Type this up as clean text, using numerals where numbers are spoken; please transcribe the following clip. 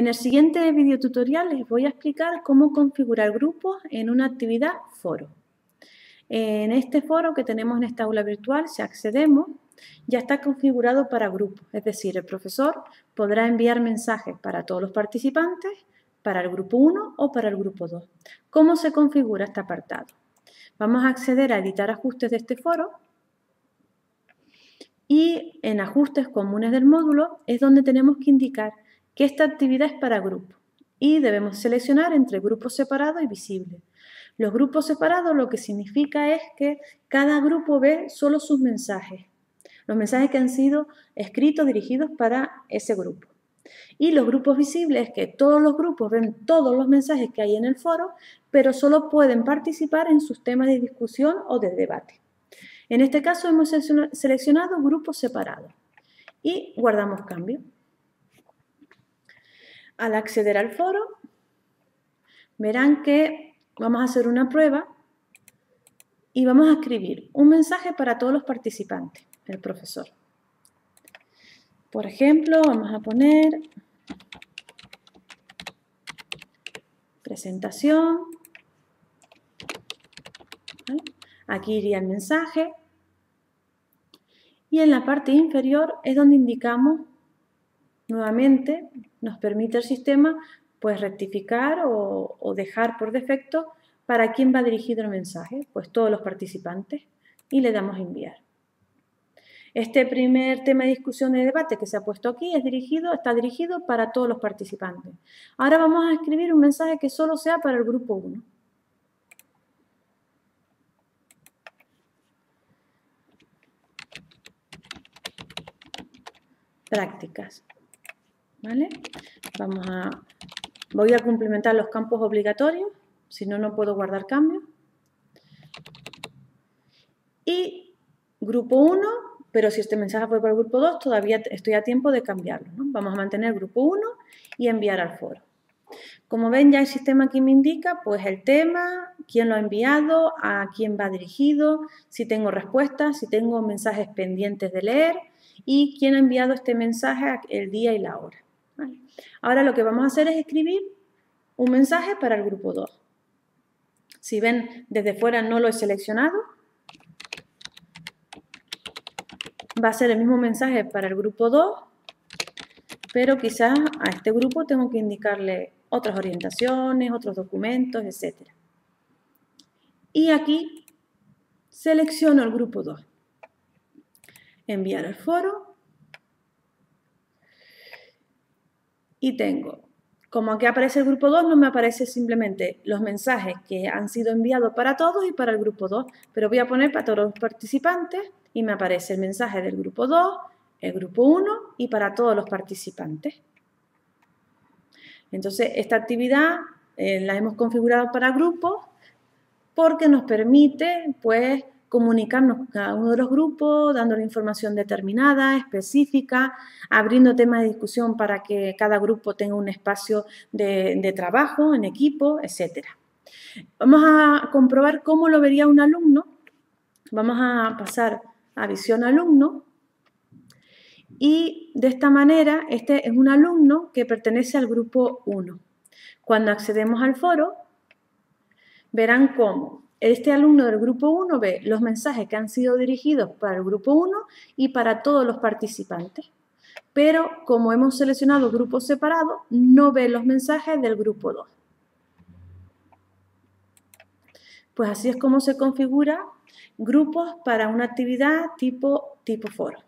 En el siguiente videotutorial les voy a explicar cómo configurar grupos en una actividad foro. En este foro que tenemos en esta aula virtual, si accedemos, ya está configurado para grupos. Es decir, el profesor podrá enviar mensajes para todos los participantes, para el grupo 1 o para el grupo 2. ¿Cómo se configura este apartado? Vamos a acceder a editar ajustes de este foro y en ajustes comunes del módulo es donde tenemos que indicar que esta actividad es para grupo y debemos seleccionar entre grupos separados y visibles. Los grupos separados lo que significa es que cada grupo ve solo sus mensajes, los mensajes que han sido escritos, dirigidos para ese grupo. Y los grupos visibles es que todos los grupos ven todos los mensajes que hay en el foro, pero solo pueden participar en sus temas de discusión o de debate. En este caso hemos seleccionado grupos separados y guardamos cambio. Al acceder al foro, verán que vamos a hacer una prueba y vamos a escribir un mensaje para todos los participantes, el profesor. Por ejemplo, vamos a poner presentación. ¿Vale? Aquí iría el mensaje. Y en la parte inferior es donde indicamos nuevamente, nos permite el sistema pues rectificar o dejar por defecto para quién va dirigido el mensaje, pues todos los participantes, y le damos enviar. Este primer tema de discusión y debate que se ha puesto aquí está dirigido para todos los participantes. Ahora vamos a escribir un mensaje que solo sea para el grupo 1. Prácticas. ¿Vale? Voy a complementar los campos obligatorios, si no, no puedo guardar cambios. Y grupo 1, pero si este mensaje fue para el grupo 2, todavía estoy a tiempo de cambiarlo, ¿no? Vamos a mantener grupo 1 y enviar al foro. Como ven, ya el sistema aquí me indica pues el tema, quién lo ha enviado, a quién va dirigido, si tengo respuestas, si tengo mensajes pendientes de leer y quién ha enviado este mensaje, el día y la hora. ¿Vale? Ahora lo que vamos a hacer es escribir un mensaje para el grupo 2. Si ven, desde fuera no lo he seleccionado. Va a ser el mismo mensaje para el grupo 2, pero quizás a este grupo tengo que indicarle otras orientaciones, otros documentos, etc. Y aquí selecciono el grupo 2. Enviar al foro. Y tengo, como aquí aparece el grupo 2, no me aparece simplemente los mensajes que han sido enviados para todos y para el grupo 2, pero voy a poner para todos los participantes y me aparece el mensaje del grupo 2, el grupo 1 y para todos los participantes. Entonces, esta actividad la hemos configurado para grupos porque nos permite, pues, comunicarnos con cada uno de los grupos, dándole información determinada, específica, abriendo temas de discusión para que cada grupo tenga un espacio de trabajo en equipo, etc. Vamos a comprobar cómo lo vería un alumno. Vamos a pasar a visión alumno y de esta manera este es un alumno que pertenece al grupo 1. Cuando accedemos al foro verán cómo este alumno del grupo 1 ve los mensajes que han sido dirigidos para el grupo 1 y para todos los participantes. Pero como hemos seleccionado grupos separados, no ve los mensajes del grupo 2. Pues así es como se configura grupos para una actividad tipo foro.